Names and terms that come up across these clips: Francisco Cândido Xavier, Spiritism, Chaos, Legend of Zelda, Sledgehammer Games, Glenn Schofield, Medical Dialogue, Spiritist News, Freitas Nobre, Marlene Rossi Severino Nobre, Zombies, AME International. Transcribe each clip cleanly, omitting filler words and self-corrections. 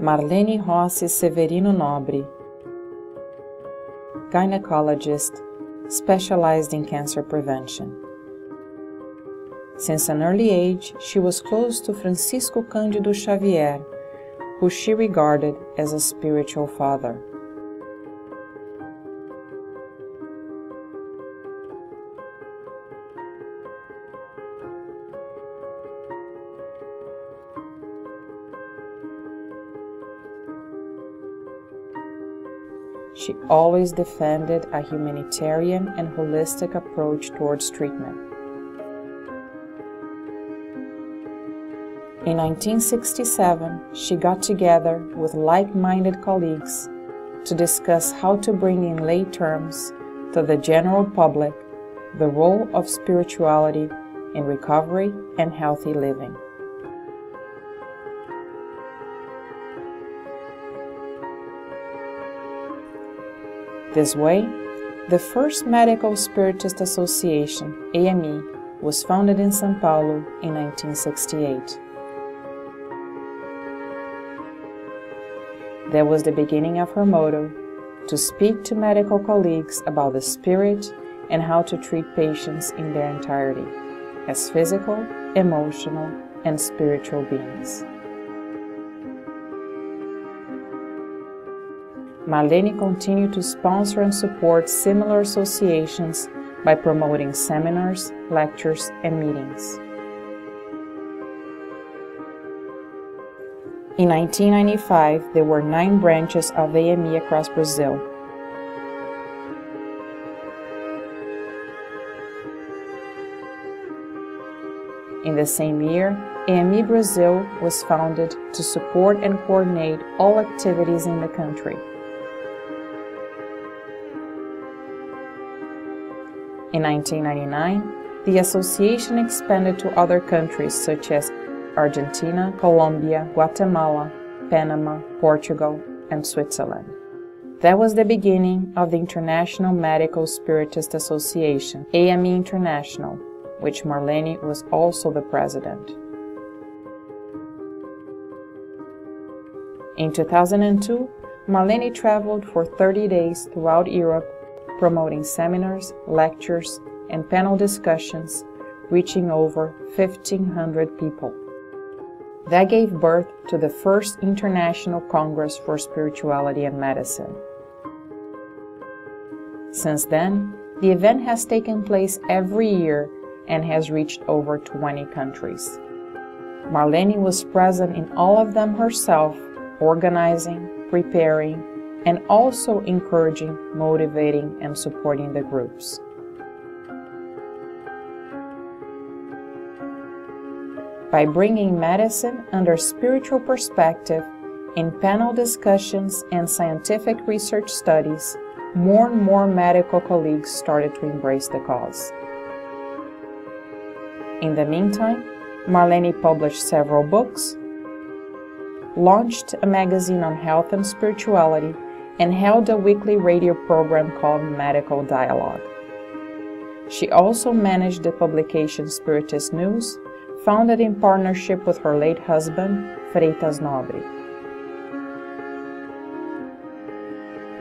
Marlene Rossi Severino Nobre, gynecologist, specialized in cancer prevention. Since an early age, she was close to Francisco Cândido Xavier, who she regarded as a spiritual father. She always defended a humanitarian and holistic approach towards treatment. In 1967, she got together with like-minded colleagues to discuss how to bring in lay terms to the general public the role of spirituality in recovery and healthy living. This way, the first Medical Spiritist Association, AME, was founded in São Paulo in 1968. That was the beginning of her motto, to speak to medical colleagues about the spirit and how to treat patients in their entirety, as physical, emotional, and spiritual beings. Marlene continued to sponsor and support similar associations by promoting seminars, lectures, and meetings. In 1995, there were 9 branches of AME across Brazil. In the same year, AME Brazil was founded to support and coordinate all activities in the country. In 1999, the association expanded to other countries such as Argentina, Colombia, Guatemala, Panama, Portugal, and Switzerland. That was the beginning of the International Medical Spiritist Association, AME International, which Marlene was also the president. In 2002, Marlene traveled for 30 days throughout Europe, promoting seminars, lectures, and panel discussions, reaching over 1,500 people. That gave birth to the first International Congress for Spirituality and Medicine. Since then, the event has taken place every year and has reached over 20 countries. Marlene was present in all of them herself, organizing, preparing, and also encouraging, motivating, and supporting the groups. By bringing medicine under a spiritual perspective in panel discussions and scientific research studies, more and more medical colleagues started to embrace the cause. In the meantime, Marlene published several books, launched a magazine on health and spirituality, and held a weekly radio program called Medical Dialogue. She also managed the publication Spiritist News, founded in partnership with her late husband, Freitas Nobre.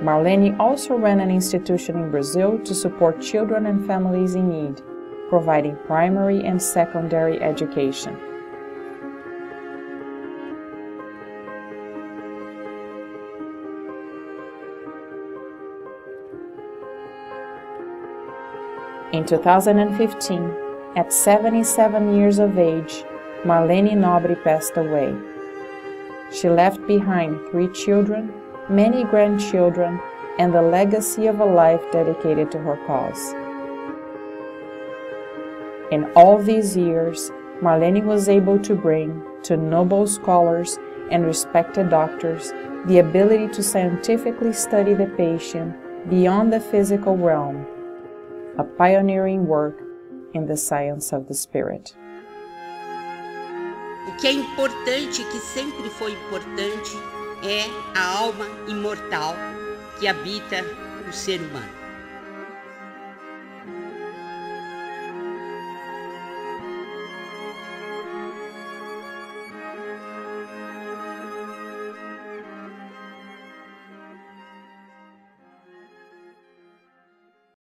Marlene also ran an institution in Brazil to support children and families in need, providing primary and secondary education. In 2015, at 77 years of age, Marlene Nobre passed away. She left behind 3 children, many grandchildren, and the legacy of a life dedicated to her cause. In all these years, Marlene was able to bring to noble scholars and respected doctors the ability to scientifically study the patient beyond the physical realm, a pioneering work in the science of the spirit. O que é importante, que sempre foi importante, é a alma imortal que habita o ser humano.